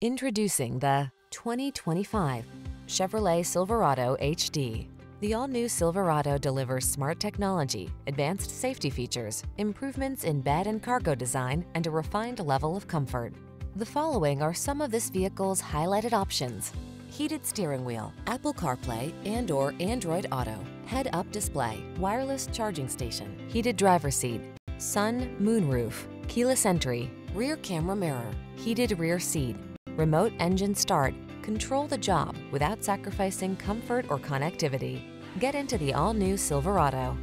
Introducing the 2025 Chevrolet Silverado HD. The all-new Silverado delivers smart technology, advanced safety features, improvements in bed and cargo design, and a refined level of comfort. The following are some of this vehicle's highlighted options: heated steering wheel, Apple CarPlay and/or Android Auto, head-up display, wireless charging station, heated driver's seat, sun, moonroof, keyless entry, rear camera mirror, heated rear seat, remote engine start. Control the job without sacrificing comfort or connectivity. Get into the all-new Silverado.